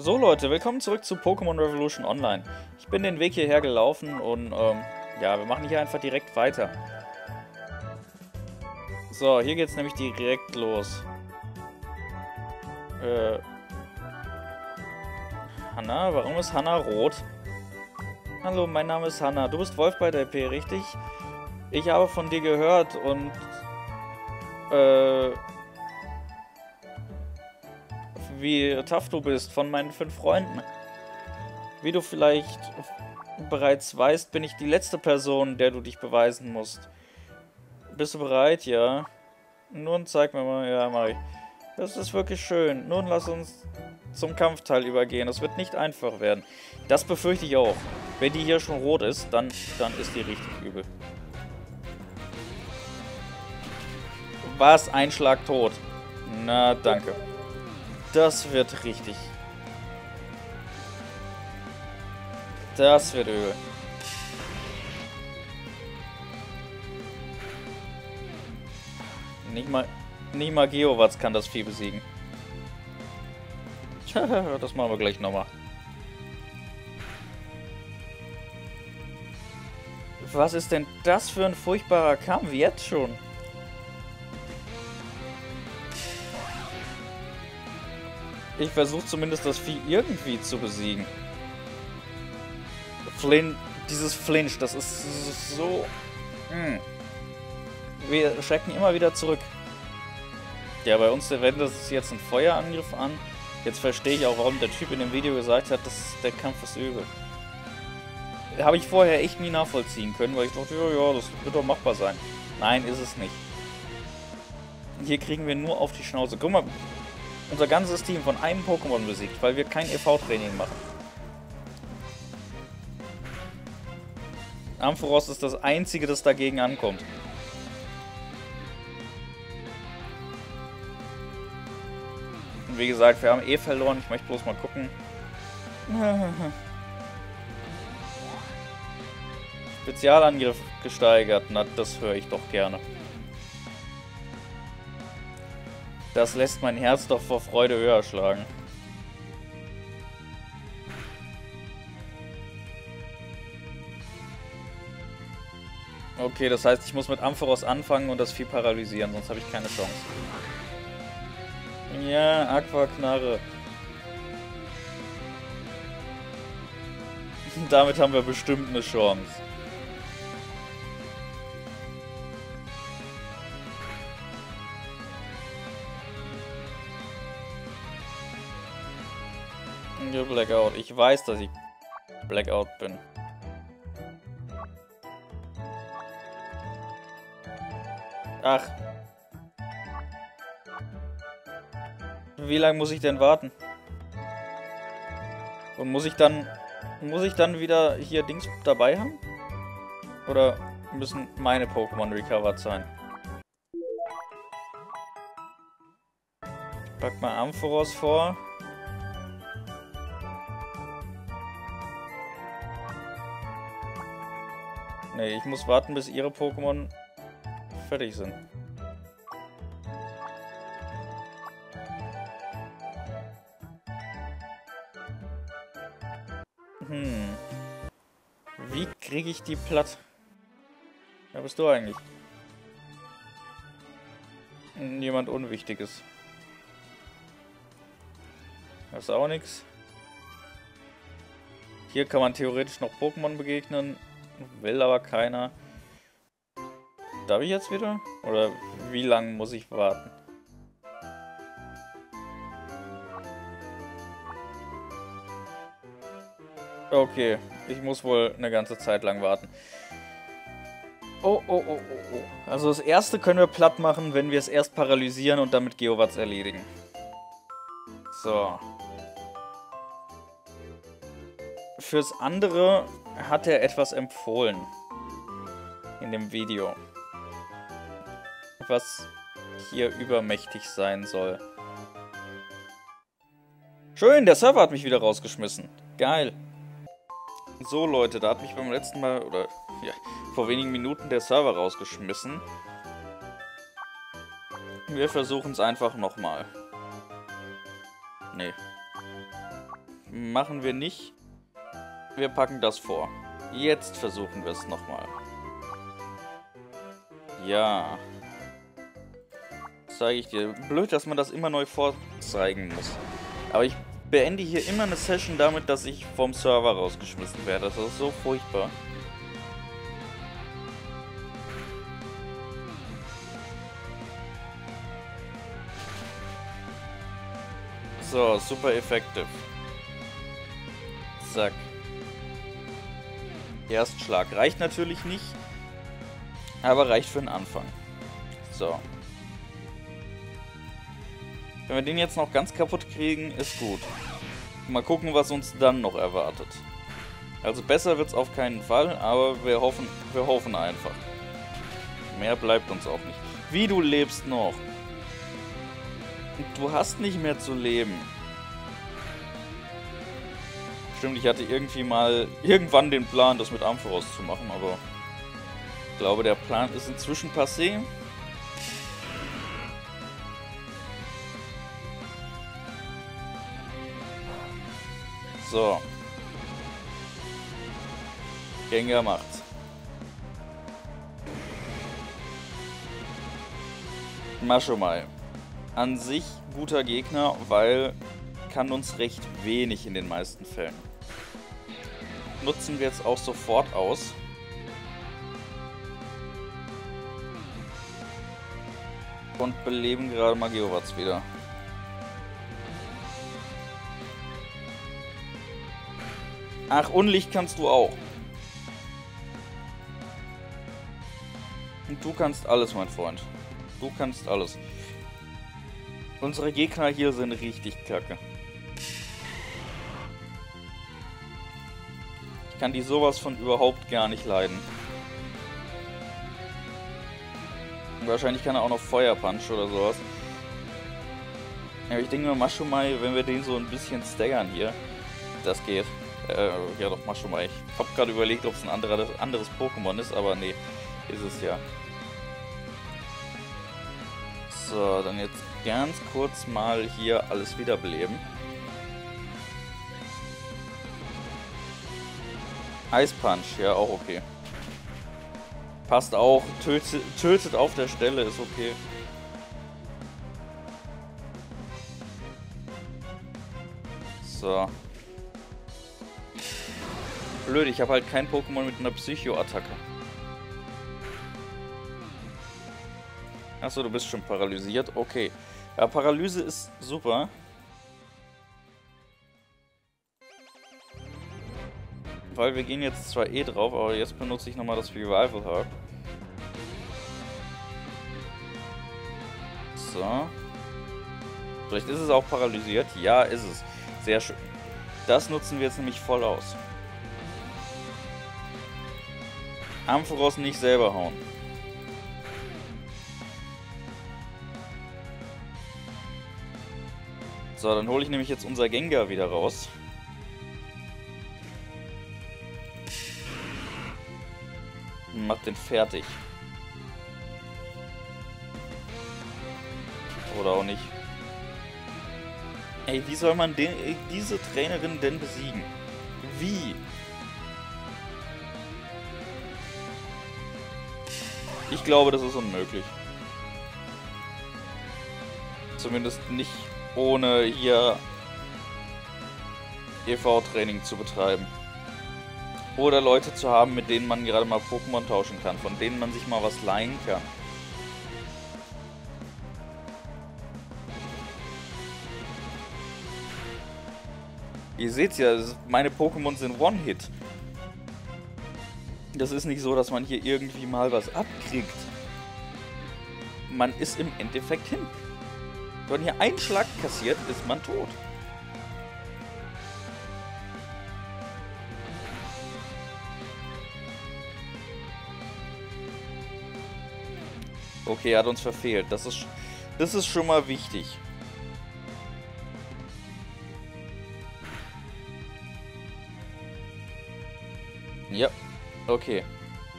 So Leute, willkommen zurück zu Pokémon Revolution Online. Ich bin den Weg hierher gelaufen und ja, wir machen hier einfach direkt weiter. So, hier geht's nämlich direkt los. Hannah, warum ist Hannah rot? Hallo, mein Name ist Hannah. Du bist Wolf bei der EP, richtig? Ich habe von dir gehört und wie tough du bist, von meinen 5 Freunden. Wie du vielleicht bereits weißt, bin ich die letzte Person, der du dich beweisen musst. Bist du bereit? Ja. Nun zeig mir mal. Ja, mach ich. Das ist wirklich schön. Nun lass uns zum Kampfteil übergehen. Es wird nicht einfach werden. Das befürchte ich auch. Wenn die hier schon rot ist, dann ist die richtig übel. Was? Ein Schlag tot. Na, danke. Das wird richtig. Das wird übel. Nicht mal Geowatz kann das Vieh besiegen. Das machen wir gleich nochmal. Was ist denn das für ein furchtbarer Kampf jetzt schon? Ich versuche zumindest das Vieh irgendwie zu besiegen. Dieses Flinch, das ist so... Wir schrecken immer wieder zurück. Ja, bei uns wendet es jetzt ein Feuerangriff an. Jetzt verstehe ich auch, warum der Typ in dem Video gesagt hat, dass der Kampf ist übel. Habe ich vorher echt nie nachvollziehen können, weil ich dachte, ja, das wird doch machbar sein. Nein, ist es nicht. Hier kriegen wir nur auf die Schnauze. Guck mal... Unser ganzes Team von einem Pokémon besiegt, weil wir kein EV-Training machen. Amphoros ist das einzige, das dagegen ankommt. Und wie gesagt, wir haben eh verloren. Ich möchte bloß mal gucken. Spezialangriff gesteigert. Na, das höre ich doch gerne. Das lässt mein Herz doch vor Freude höher schlagen. Okay, das heißt, ich muss mit Amphoros anfangen und das Vieh paralysieren, sonst habe ich keine Chance. Ja, Aquaknarre. Damit haben wir bestimmt eine Chance. Blackout. Ich weiß, dass ich Blackout bin. Ach. Wie lange muss ich denn warten? Und muss ich dann wieder hier Dings dabei haben? Oder müssen meine Pokémon recovered sein? Ich pack mal Amphoros vor. Nee, ich muss warten, bis ihre Pokémon fertig sind. Wie kriege ich die platt? Wer bist du eigentlich? Jemand Unwichtiges. Das ist auch nichts. Hier kann man theoretisch noch Pokémon begegnen. Will aber keiner. Darf ich jetzt wieder? Oder wie lange muss ich warten? Okay, ich muss wohl eine ganze Zeit lang warten. Oh. Also das erste können wir platt machen, wenn wir es erst paralysieren und damit Geowatz erledigen. So. Fürs andere... hat er etwas empfohlen in dem Video, was hier übermächtig sein soll. Schön, der Server hat mich wieder rausgeschmissen. Geil. So Leute, da hat mich beim letzten Mal, oder ja, vor wenigen Minuten der Server rausgeschmissen. Wir versuchen es einfach nochmal. Nee. Machen wir nicht. Wir packen das vor. Jetzt versuchen wir es nochmal. Ja. Zeige ich dir. Blöd, dass man das immer neu vorzeigen muss. Aber ich beende hier immer eine Session damit, dass ich vom Server rausgeschmissen werde. Das ist so furchtbar. So, super effective. Zack. Erstschlag. Reicht natürlich nicht, aber reicht für den Anfang. So. Wenn wir den jetzt noch ganz kaputt kriegen, ist gut. Mal gucken, was uns dann noch erwartet. Also besser wird's auf keinen Fall, aber wir hoffen einfach. Mehr bleibt uns auch nicht. Wie, du lebst noch? Du hast nicht mehr zu leben. Stimmt, ich hatte irgendwie mal irgendwann den Plan, das mit Amphoros zu machen, aber ich glaube, der Plan ist inzwischen passé. So. Gengar macht's. Mashumai. An sich guter Gegner, weil kann uns recht wenig in den meisten Fällen. Nutzen wir jetzt auch sofort aus. Und beleben gerade mal Geowatz wieder. Ach, Unlicht kannst du auch. Und du kannst alles, mein Freund. Du kannst alles. Unsere Gegner hier sind richtig kacke. Ich kann die sowas von überhaupt gar nicht leiden. Und wahrscheinlich kann er auch noch Feuerpunch oder sowas. Aber ich denke mal, Mashumai, wenn wir den so ein bisschen staggern hier, das geht. Ja doch, Mashumai. Ich habe gerade überlegt, ob es ein anderes Pokémon ist, aber nee, ist es ja. So, dann jetzt ganz kurz mal hier alles wiederbeleben. Eispunch, ja, auch okay. Passt auch, tötet auf der Stelle, ist okay. So. Blöd, ich habe halt kein Pokémon mit einer Psycho-Attacke. Achso, du bist schon paralysiert. Okay. Ja, Paralyse ist super. Weil wir gehen jetzt zwar eh drauf, aber jetzt benutze ich nochmal das Revival Herb. So. Vielleicht ist es auch paralysiert. Ja, ist es. Sehr schön. Das nutzen wir jetzt nämlich voll aus. Amphoros nicht selber hauen. So, dann hole ich nämlich jetzt unser Gengar wieder raus. Und mach den fertig. Oder auch nicht. Ey, wie soll man diese Trainerin denn besiegen? Wie? Ich glaube, das ist unmöglich. Zumindest nicht ohne hier EV-Training zu betreiben. Oder Leute zu haben, mit denen man gerade mal Pokémon tauschen kann, von denen man sich mal was leihen kann. Ihr seht ja, meine Pokémon sind One-Hit. Das ist nicht so, dass man hier irgendwie mal was abkriegt. Man ist im Endeffekt hin. Wenn hier ein Schlag kassiert, ist man tot. Okay, er hat uns verfehlt. Das ist schon mal wichtig. Ja, okay.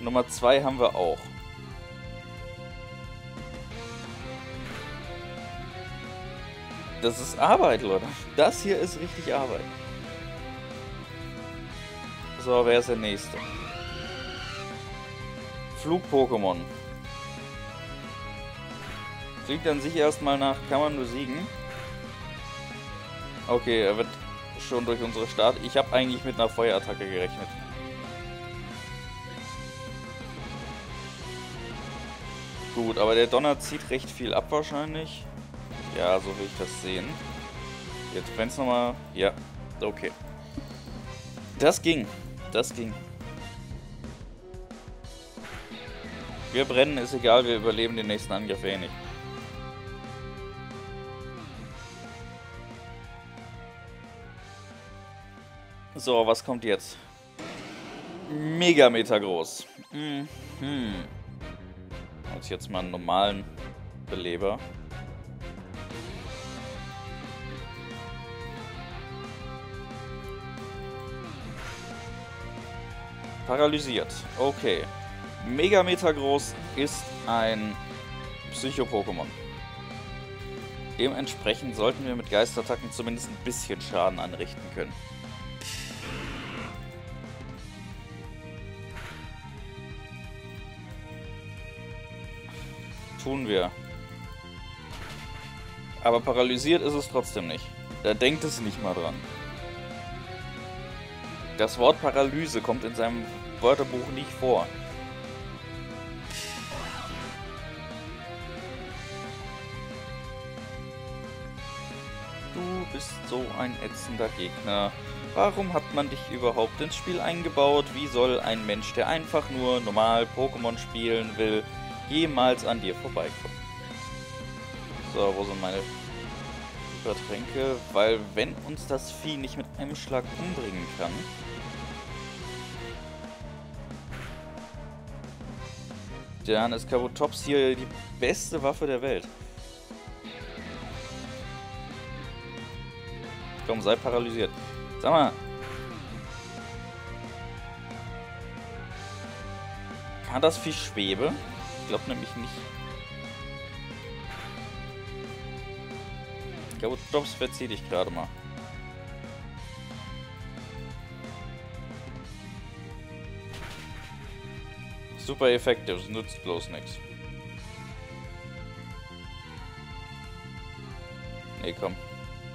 Nummer 2 haben wir auch. Das ist Arbeit, Leute. Das hier ist richtig Arbeit. So, wer ist der nächste? Flug-Pokémon. Fliegt an sich erstmal nach, kann man besiegen. Okay, er wird schon durch unsere Start. Ich habe eigentlich mit einer Feuerattacke gerechnet. Gut, aber der Donner zieht recht viel ab wahrscheinlich. Ja, so will ich das sehen. Jetzt brennt's nochmal. Ja, okay. Das ging. Das ging. Wir brennen, ist egal, wir überleben den nächsten Angriff eh nicht. So, was kommt jetzt? Megameter groß. Mhm. Und jetzt mal einen normalen Beleber. Paralysiert. Okay. Megameter groß ist ein Psycho-Pokémon. Dementsprechend sollten wir mit Geistattacken zumindest ein bisschen Schaden anrichten können. Tun wir. Aber paralysiert ist es trotzdem nicht. Da denkt es nicht mal dran. Das Wort Paralyse kommt in seinem Wörterbuch nicht vor. Du bist so ein ätzender Gegner. Warum hat man dich überhaupt ins Spiel eingebaut? Wie soll ein Mensch, der einfach nur normal Pokémon spielen will, jemals an dir vorbeikommen? So, wo sind meine Übertränke? Weil wenn uns das Vieh nicht mit einem Schlag umbringen kann, dann ist Cabotops hier die beste Waffe der Welt. Komm, sei paralysiert. Sag mal. Kann das Vieh schweben? Ich glaube nämlich nicht. Ich glaube, Jobs verzieh dich gerade mal. Super effektiv, nützt bloß nichts. Nee, komm.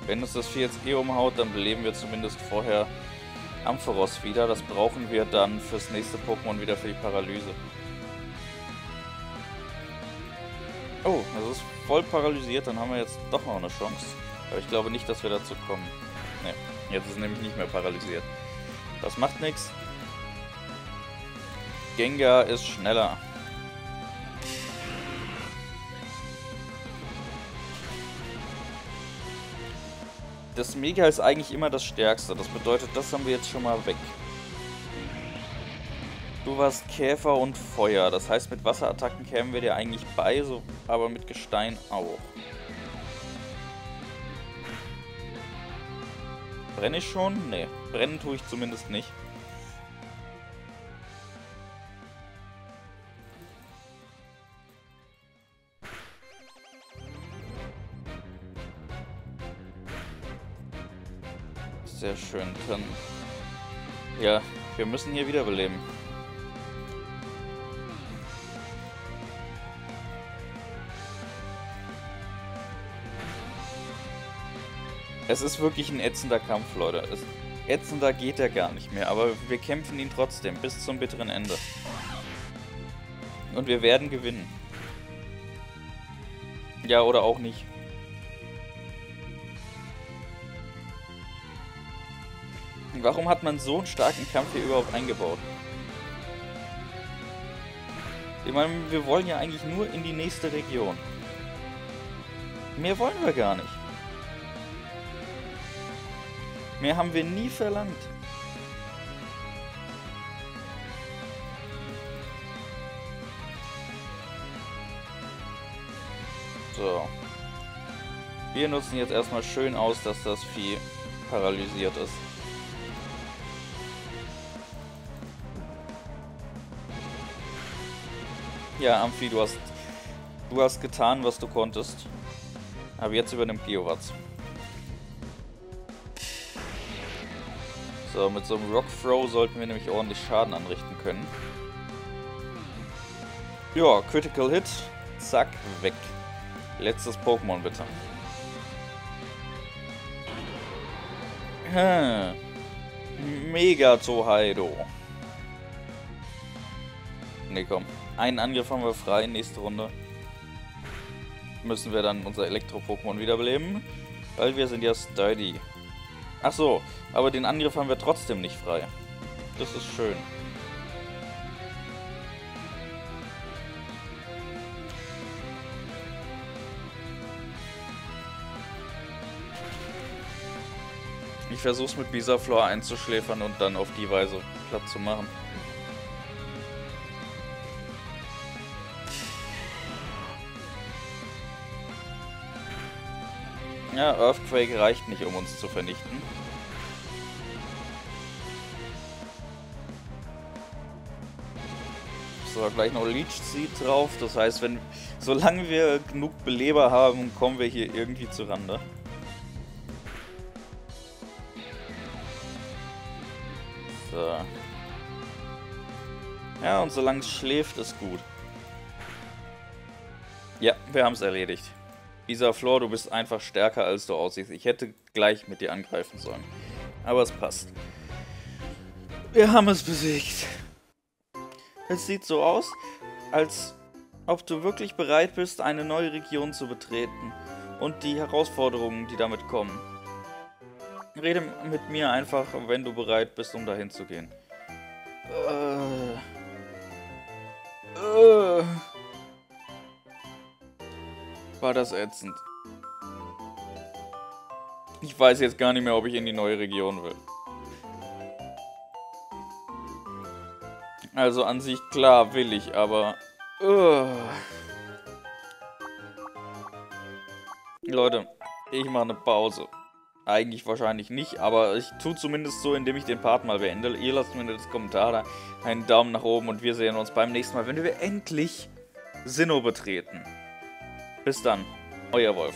Wenn uns das Vieh jetzt eh umhaut, dann beleben wir zumindest vorher Amphoros wieder. Das brauchen wir dann fürs nächste Pokémon wieder für die Paralyse. Oh, das ist voll paralysiert, dann haben wir jetzt doch noch eine Chance. Aber ich glaube nicht, dass wir dazu kommen. Ne, jetzt ist es nämlich nicht mehr paralysiert. Das macht nichts. Gengar ist schneller. Das Mega ist eigentlich immer das Stärkste. Das bedeutet, das haben wir jetzt schon mal weg. Du warst Käfer und Feuer, das heißt mit Wasserattacken kämen wir dir eigentlich bei, so, aber mit Gestein auch. Brenne ich schon? Ne, brennen tue ich zumindest nicht. Sehr schön, dann... Ja, wir müssen hier wiederbeleben. Es ist wirklich ein ätzender Kampf, Leute. Ätzender geht er gar nicht mehr, aber wir kämpfen ihn trotzdem bis zum bitteren Ende. Und wir werden gewinnen. Ja, oder auch nicht. Warum hat man so einen starken Kampf hier überhaupt eingebaut? Ich meine, wir wollen ja eigentlich nur in die nächste Region. Mehr wollen wir gar nicht. Mehr haben wir nie verlangt. So. Wir nutzen jetzt erstmal schön aus, dass das Vieh paralysiert ist. Ja, Amphi, du hast getan, was du konntest. Aber jetzt übernimmt Geowatz. So, mit so einem Rock Throw sollten wir nämlich ordentlich Schaden anrichten können. Ja, Critical Hit. Zack, weg. Letztes Pokémon, bitte. Mega Tohaido. Ne, komm. Einen Angriff haben wir frei. Nächste Runde müssen wir dann unser Elektro-Pokémon wiederbeleben. Weil wir sind ja sturdy. Ach so, aber den Angriff haben wir trotzdem nicht frei. Das ist schön. Ich versuch's mit Bisaflor einzuschläfern und dann auf die Weise platt zu machen. Ja, Earthquake reicht nicht, um uns zu vernichten. So, gleich noch Leech Seed drauf. Das heißt, solange wir genug Beleber haben, kommen wir hier irgendwie zu Rande. So. Ja, und solange es schläft, ist gut. Ja, wir haben es erledigt. Bisaflor, du bist einfach stärker, als du aussiehst. Ich hätte gleich mit dir angreifen sollen. Aber es passt. Wir haben es besiegt. Es sieht so aus, als ob du wirklich bereit bist, eine neue Region zu betreten. Und die Herausforderungen, die damit kommen. Rede mit mir einfach, wenn du bereit bist, um dahin zu gehen. War das ätzend. Ich weiß jetzt gar nicht mehr, ob ich in die neue Region will. Also an sich, klar, will ich, aber... Leute, ich mache eine Pause. Eigentlich wahrscheinlich nicht, aber ich tue zumindest so, indem ich den Part mal beende. Ihr lasst mir das Kommentar da, einen Daumen nach oben und wir sehen uns beim nächsten Mal, wenn wir endlich Sinnoh betreten. Bis dann, euer Wolf.